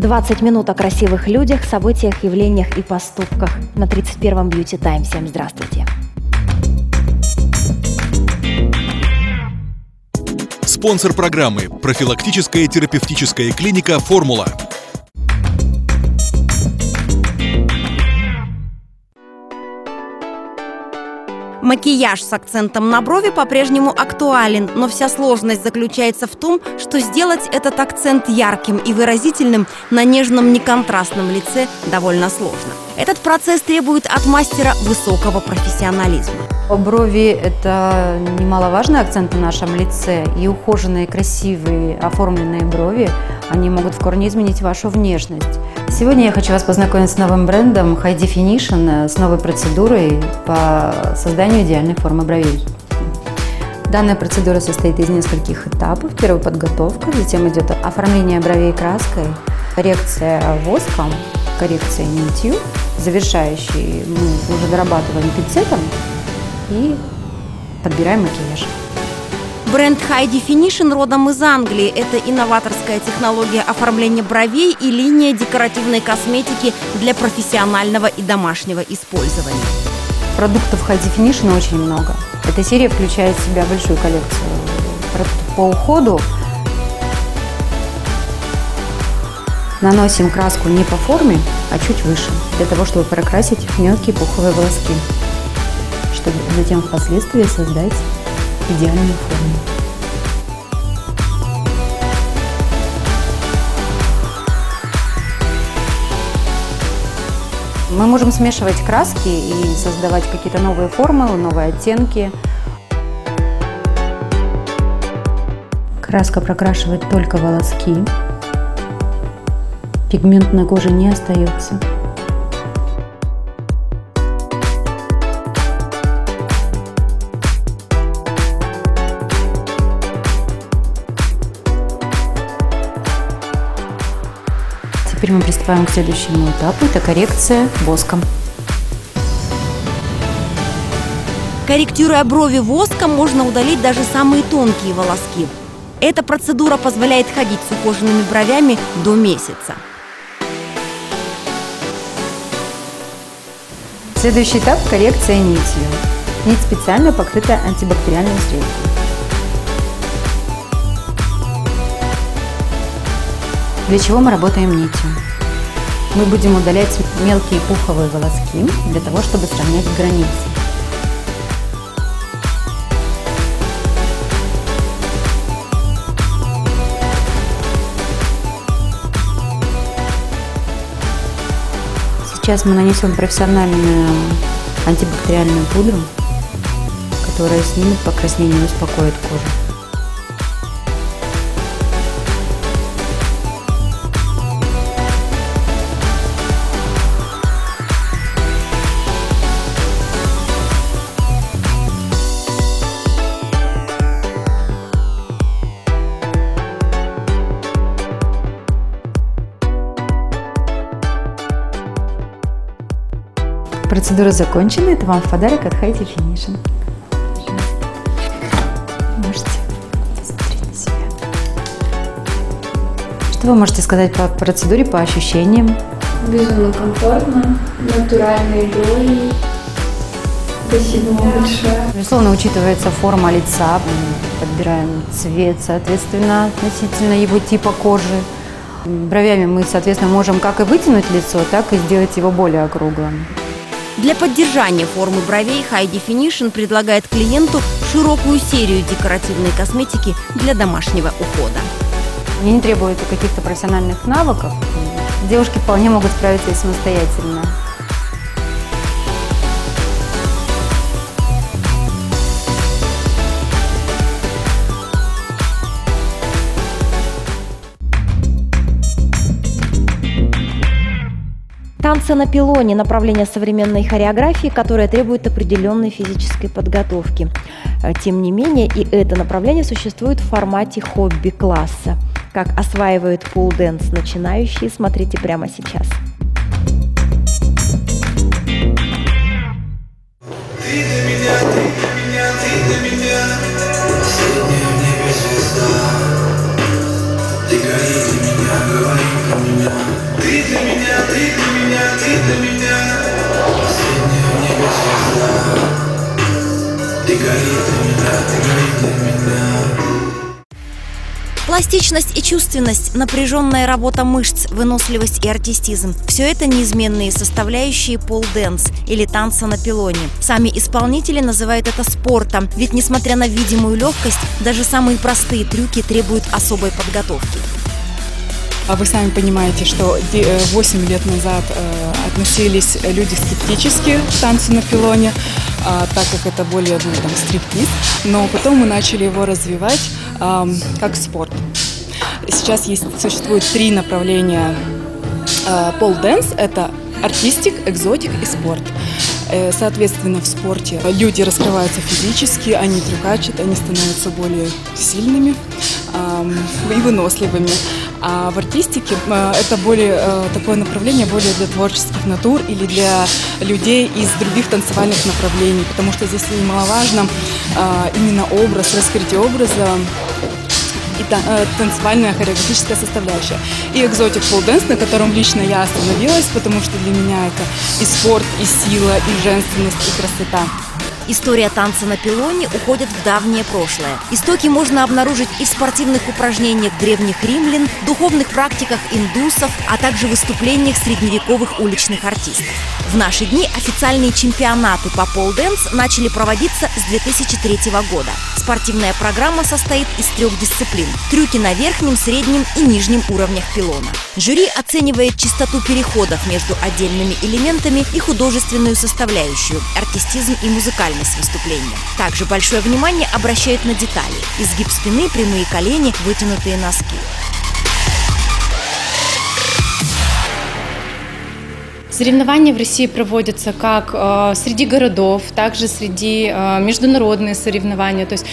20 минут о красивых людях, событиях, явлениях и поступках на 31-м Beauty Time. Всем здравствуйте! Спонсор программы – профилактическая терапевтическая клиника «Формула». Макияж с акцентом на брови по-прежнему актуален, но вся сложность заключается в том, что сделать этот акцент ярким и выразительным на нежном неконтрастном лице довольно сложно. Этот процесс требует от мастера высокого профессионализма. Брови – это немаловажный акцент на нашем лице, и ухоженные, красивые, оформленные брови, они могут в корне изменить вашу внешность. Сегодня я хочу вас познакомить с новым брендом High Definition, с новой процедурой по созданию идеальной формы бровей. Данная процедура состоит из нескольких этапов. Первая – подготовка, затем идет оформление бровей краской, коррекция воском, коррекция нитью, завершающий мы уже дорабатываем пинцетом и подбираем макияж. Бренд High Definition родом из Англии. Это инноваторская технология оформления бровей и линия декоративной косметики для профессионального и домашнего использования. Продуктов High Definition очень много. Эта серия включает в себя большую коллекцию продуктов по уходу. Наносим краску не по форме, а чуть выше, для того, чтобы прокрасить мелкие пуховые волоски, чтобы затем впоследствии создать идеальную форму. Мы можем смешивать краски и создавать какие-то новые формулы, новые оттенки. Краска прокрашивает только волоски. Пигмент на коже не остается. Теперь мы приступаем к следующему этапу, это коррекция воском. Корректируя брови воском, можно удалить даже самые тонкие волоски. Эта процедура позволяет ходить с ухоженными бровями до месяца. Следующий этап – коррекция нитью. Нить специально покрыта антибактериальным средством. Для чего мы работаем нитью? Мы будем удалять мелкие пуховые волоски, для того, чтобы сравнять границы. Сейчас мы нанесем профессиональную антибактериальную пудру, которая снимет покраснение и успокоит кожу. Процедура закончена. Это вам в подарок от High Definition. Можете посмотреть на себя. Что вы можете сказать по процедуре, по ощущениям? Безумно комфортно, натуральные боли. Спасибо вам большое. Безусловно, учитывается форма лица. Мы подбираем цвет, соответственно, относительно его типа кожи. Бровями мы, соответственно, можем как и вытянуть лицо, так и сделать его более округлым. Для поддержания формы бровей High Definition предлагает клиенту широкую серию декоративной косметики для домашнего ухода. Мне не требуется каких-то профессиональных навыков. Девушки вполне могут справиться и самостоятельно. Танцы на пилоне – направление современной хореографии, которое требует определенной физической подготовки. Тем не менее, и это направление существует в формате хобби-класса. Как осваивают пол-дэнс начинающие, смотрите прямо сейчас. Ты для меня, Пластичность и чувственность, напряженная работа мышц, выносливость и артистизм – все это неизменные составляющие пол-дэнс или танца на пилоне. Сами исполнители называют это спортом, ведь, несмотря на видимую легкость, даже самые простые трюки требуют особой подготовки. А вы сами понимаете, что 8 лет назад относились люди скептически к танцу на пилоне, так как это более, стриптиз, но потом мы начали его развивать как спорт. Сейчас существует 3 направления пол-дэнс – это артистик, экзотик и спорт. Соответственно, в спорте люди раскрываются физически, они трюкачат, они становятся более сильными и выносливыми. А в артистике это более такое направление более для творческих натур или для людей из других танцевальных направлений, потому что здесь немаловажно именно образ, раскрытие образа и танцевальная хореографическая составляющая. И экзотик пол-дэнс, на котором лично я остановилась, потому что для меня это и спорт, и сила, и женственность, и красота. История танца на пилоне уходит в давнее прошлое. Истоки можно обнаружить и в спортивных упражнениях древних римлян, духовных практиках индусов, а также выступлениях средневековых уличных артистов. В наши дни официальные чемпионаты по пол-дэнс начали проводиться с 2003 года. Спортивная программа состоит из 3 дисциплин – трюки на верхнем, среднем и нижнем уровнях пилона. Жюри оценивает частоту переходов между отдельными элементами и художественную составляющую – артистизм и музыкальность выступления. Также большое внимание обращают на детали: изгиб спины, прямые колени, вытянутые носки. Соревнования в России проводятся как среди городов, также среди международные соревнования. То есть,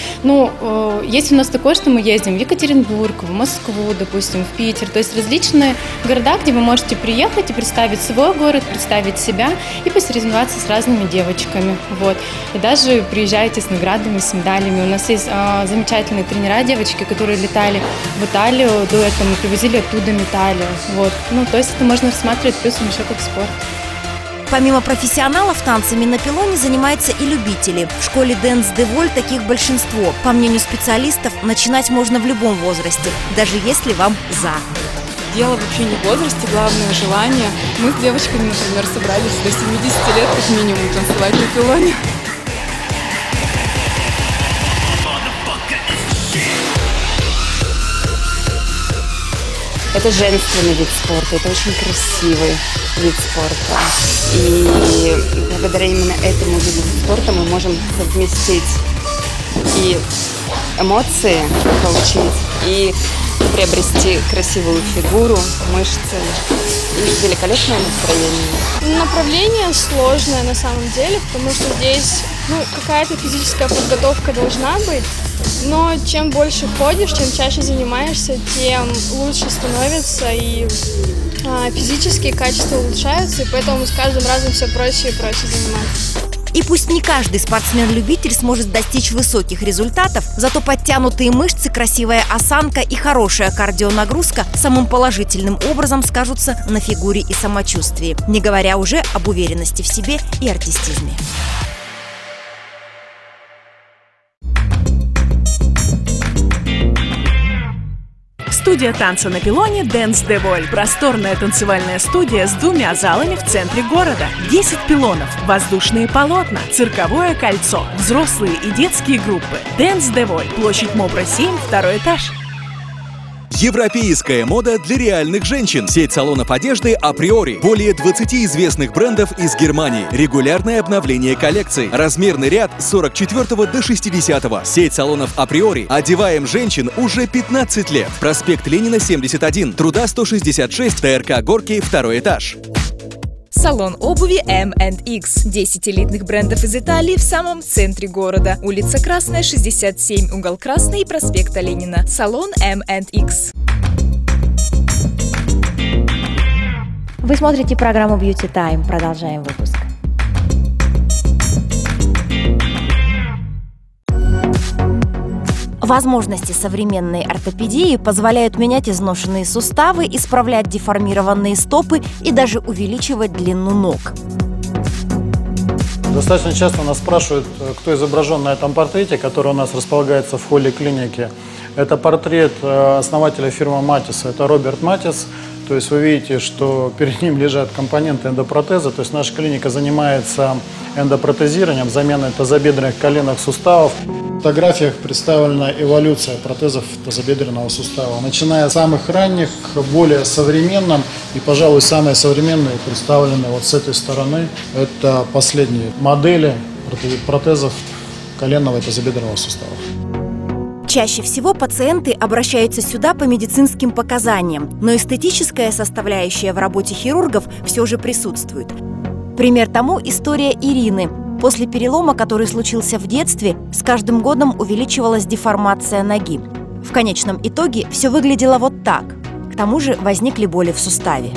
есть у нас такое, что мы ездим в Екатеринбург, в Москву, допустим, в Питер. То есть различные города, где вы можете приехать и представить свой город, представить себя и посоревноваться с разными девочками. Вот. И даже приезжаете с наградами, с медалями. У нас есть замечательные тренера, девочки, которые летали в Италию дуэтом и привозили оттуда медали. Вот. То есть это можно рассматривать плюсом еще как спорт. Помимо профессионалов, танцами на пилоне занимаются и любители. В школе Dance Devoy таких большинство. По мнению специалистов, начинать можно в любом возрасте, даже если вам за. Дело вообще не в возрасте, главное желание. Мы с девочками, например, собрались до 70 лет как минимум танцевать на пилоне. Это женственный вид спорта, это очень красивый вид спорта. И благодаря именно этому виду спорта мы можем совместить и эмоции получить, и приобрести красивую фигуру, мышцы и великолепное настроение. Направление сложное на самом деле, потому что здесь какая-то физическая подготовка должна быть. Но чем больше ходишь, чем чаще занимаешься, тем лучше становится, и физические качества улучшаются, и поэтому с каждым разом все проще и проще заниматься. И пусть не каждый спортсмен-любитель сможет достичь высоких результатов, зато подтянутые мышцы, красивая осанка и хорошая кардионагрузка самым положительным образом скажутся на фигуре и самочувствии, не говоря уже об уверенности в себе и артистизме. Студия танца на пилоне Dance Devoy. Просторная танцевальная студия с 2 залами в центре города. 10 пилонов, воздушные полотна, цирковое кольцо, взрослые и детские группы. Dance Devoy. Площадь Мобра 7, 2-й этаж. Европейская мода для реальных женщин. Сеть салонов одежды «Априори». Более 20 известных брендов из Германии. Регулярное обновление коллекций. Размерный ряд с 44 до 60. Сеть салонов «Априори». Одеваем женщин уже 15 лет. Проспект Ленина, 71. Труда, 166. ТРК «Горки», 2-й этаж. Салон обуви M&X. 10 элитных брендов из Италии в самом центре города. Улица Красная, 67, угол Красный и проспекта Ленина. Салон M&X. Вы смотрите программу Beauty Time. Продолжаем выпуск. Возможности современной ортопедии позволяют менять изношенные суставы, исправлять деформированные стопы и даже увеличивать длину ног. Достаточно часто нас спрашивают, кто изображен на этом портрете, который у нас располагается в холле клиники. Это портрет основателя фирмы Матисса, это Роберт Матисс. То есть вы видите, что перед ним лежат компоненты эндопротеза. То есть наша клиника занимается эндопротезированием, заменой тазобедренных коленных суставов. В фотографиях представлена эволюция протезов тазобедренного сустава, начиная с самых ранних к более современным. И, пожалуй, самые современные представлены вот с этой стороны. Это последние модели протезов коленного и тазобедренного сустава. Чаще всего пациенты обращаются сюда по медицинским показаниям, но эстетическая составляющая в работе хирургов все же присутствует. Пример тому – история Ирины. После перелома, который случился в детстве, с каждым годом увеличивалась деформация ноги. В конечном итоге все выглядело вот так. К тому же возникли боли в суставе.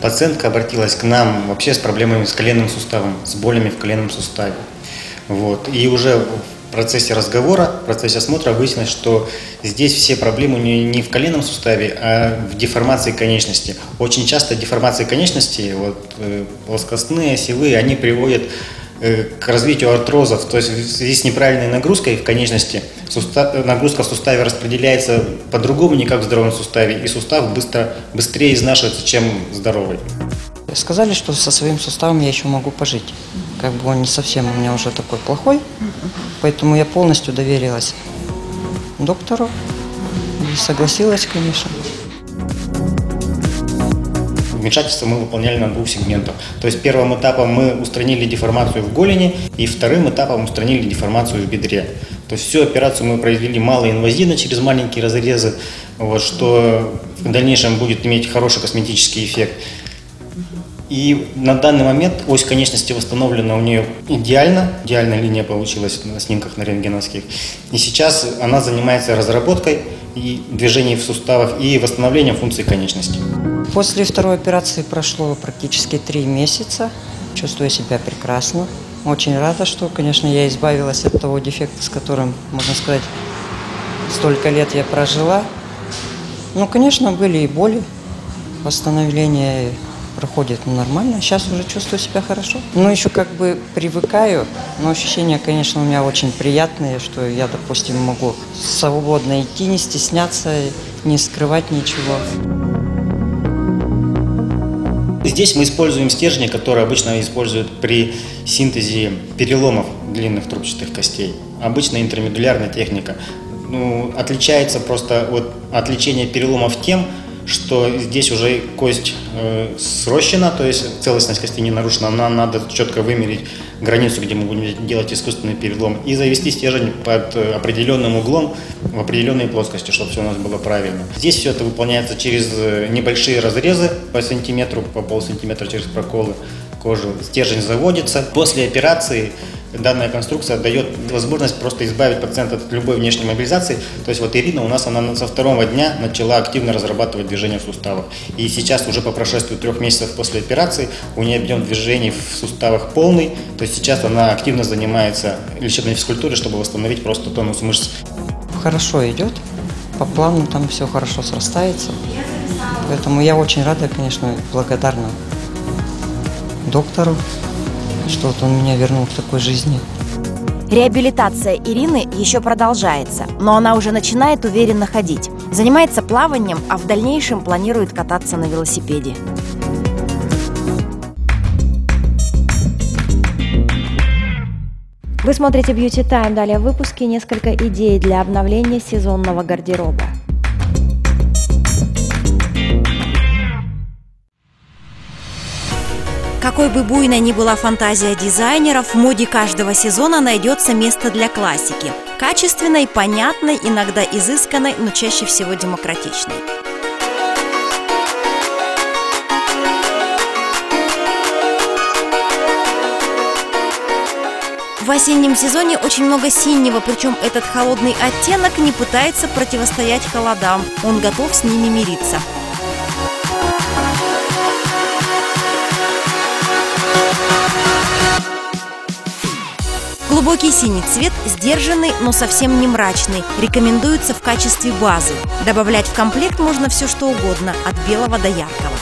Пациентка обратилась к нам вообще с проблемами с коленным суставом, с болями в коленном суставе. Вот. И уже в процессе разговора, в процессе осмотра выяснилось, что здесь все проблемы не в коленном суставе, а в деформации конечности. Очень часто деформации конечности, вот, плоскостные, осевые, они приводят к развитию артрозов. То есть в связи с неправильной нагрузкой в конечности нагрузка в суставе распределяется по-другому, не как в здоровом суставе, и сустав быстрее изнашивается, чем здоровый. Сказали, что со своим суставом я еще могу пожить. Как бы он не совсем у меня уже такой плохой, поэтому я полностью доверилась доктору и согласилась, конечно. Вмешательство мы выполняли на двух сегментах. То есть первым этапом мы устранили деформацию в голени, и вторым этапом устранили деформацию в бедре. То есть всю операцию мы произвели малоинвазивно через маленькие разрезы, вот, что в дальнейшем будет иметь хороший косметический эффект. И на данный момент ось конечности восстановлена у нее идеально. Идеальная линия получилась на снимках на рентгеновских. И сейчас она занимается разработкой и движением в суставах и восстановлением функций конечности. После второй операции прошло практически 3 месяца. Чувствую себя прекрасно. Очень рада, что, конечно, я избавилась от того дефекта, с которым, можно сказать, столько лет я прожила. Ну, конечно, были и боли, восстановление проходит нормально. Сейчас уже чувствую себя хорошо. Но еще как бы привыкаю. Но ощущения, конечно, у меня очень приятные, что я, допустим, могу свободно идти, не стесняться, не скрывать ничего. Здесь мы используем стержни, которые обычно используют при синтезе переломов длинных трубчатых костей. Обычно интрамедулярная техника. Ну, отличается просто от лечения переломов тем, что здесь уже кость срощена, то есть целостность кости не нарушена, нам надо четко вымерить границу, где мы будем делать искусственный перелом, и завести стержень под определенным углом в определенной плоскости, чтобы все у нас было правильно. Здесь все это выполняется через небольшие разрезы по сантиметру, по полсантиметра через проколы кожи. Стержень заводится. После операции данная конструкция дает возможность просто избавить пациента от любой внешней мобилизации. То есть вот Ирина у нас, она со второго дня начала активно разрабатывать движение в суставах. И сейчас уже по прошествии 3 месяцев после операции у нее объем движений в суставах полный. То есть сейчас она активно занимается лечебной физкультурой, чтобы восстановить просто тонус мышц. Хорошо идет, по плану там все хорошо срастается. Поэтому я очень рада, конечно, благодарна доктору, что вот он меня вернул к такой жизни. Реабилитация Ирины еще продолжается, но она уже начинает уверенно ходить. Занимается плаванием, а в дальнейшем планирует кататься на велосипеде. Вы смотрите Beauty Time. Далее в выпуске несколько идей для обновления сезонного гардероба. Какой бы буйной ни была фантазия дизайнеров, в моде каждого сезона найдется место для классики. Качественной, понятной, иногда изысканной, но чаще всего демократичной. В осеннем сезоне очень много синего, причем этот холодный оттенок не пытается противостоять холодам, он готов с ними мириться. Глубокий синий цвет, сдержанный, но совсем не мрачный, рекомендуется в качестве базы. Добавлять в комплект можно все что угодно, от белого до яркого.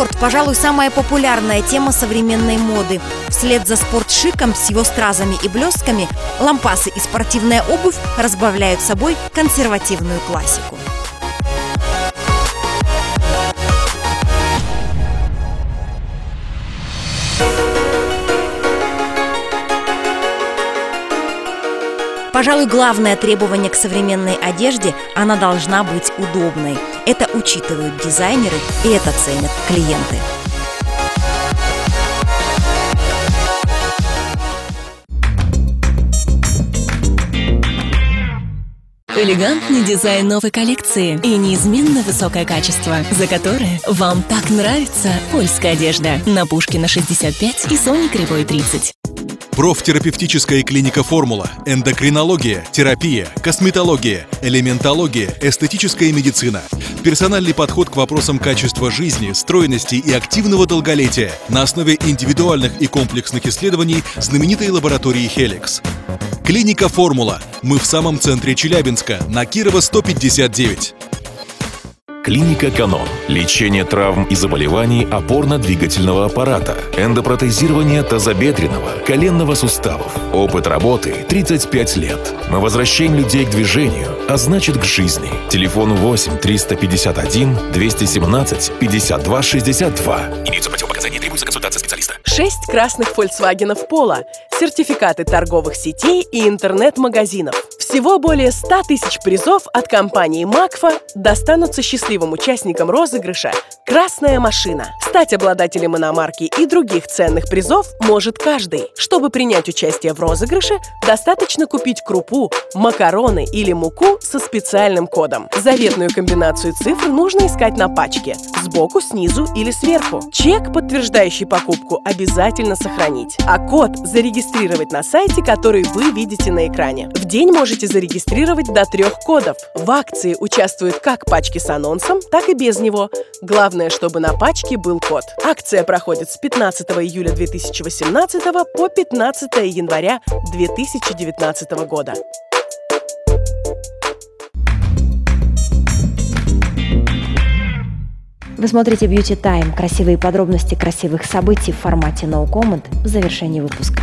Спорт, пожалуй, самая популярная тема современной моды. Вслед за спорт-шиком с его стразами и блестками лампасы и спортивная обувь разбавляют собой консервативную классику. Пожалуй, главное требование к современной одежде – она должна быть удобной. Это учитывают дизайнеры и это ценят клиенты. Элегантный дизайн новой коллекции и неизменно высокое качество, за которое вам так нравится польская одежда на Пушкина 65 и Сони Кривой 30. Профтерапевтическая клиника «Формула», эндокринология, терапия, косметология, элементология, эстетическая медицина. Персональный подход к вопросам качества жизни, стройности и активного долголетия на основе индивидуальных и комплексных исследований знаменитой лаборатории «Хеликс». Клиника «Формула». Мы в самом центре Челябинска, на Кирова 159. Клиника «Канон». Лечение травм и заболеваний опорно-двигательного аппарата, эндопротезирование тазобедренного, коленного суставов. Опыт работы 35 лет. Мы возвращаем людей к движению, а значит к жизни. Телефон 8-351-217-52-62. Имеются противопоказания и требуется консультация специалиста. 6 красных «Фольксвагенов Поло», сертификаты торговых сетей и интернет-магазинов. Всего более 100 тысяч призов от компании «Макфа» достанутся счастливым участникам розыгрыша «Красная машина». Стать обладателем иномарки и других ценных призов может каждый. Чтобы принять участие в розыгрыше, достаточно купить крупу, макароны или муку со специальным кодом. Заветную комбинацию цифр нужно искать на пачке – сбоку, снизу или сверху. Чек, подтверждающий покупку, обязательно сохранить, а код зарегистрировать на сайте, который вы видите на экране. В день можете зарегистрировать до 3 кодов. В акции участвуют как пачки с анонсом, так и без него. Главное, чтобы на пачке был код. Акция проходит с 15 июля 2018 по 15 января 2019 года. Вы смотрите BeautyTime. Красивые подробности красивых событий в формате No Comment в завершении выпуска.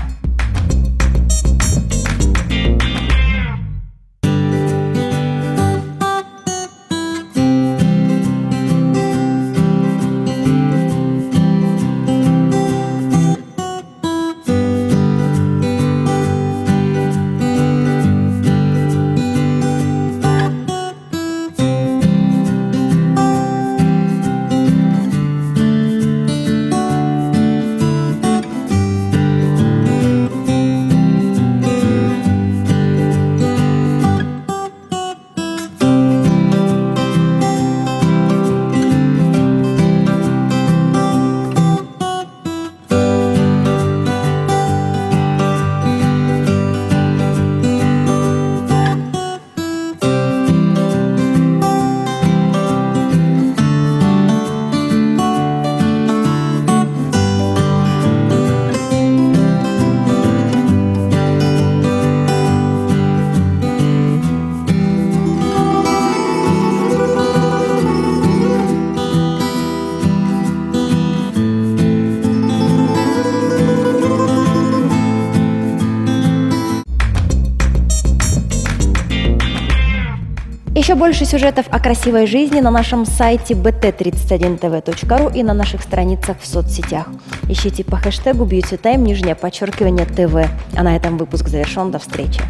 Еще больше сюжетов о красивой жизни на нашем сайте bt31tv.ru и на наших страницах в соцсетях. Ищите по хэштегу BeautyTime, _TV. А на этом выпуск завершен. До встречи.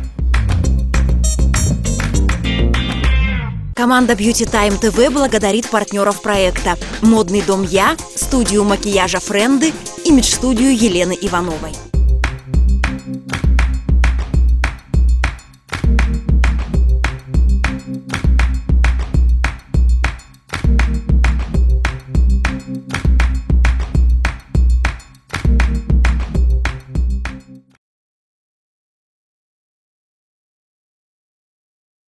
Команда BeautyTime TV благодарит партнеров проекта: модный дом «Я», студию макияжа «Френды», имидж-студию Елены Ивановой.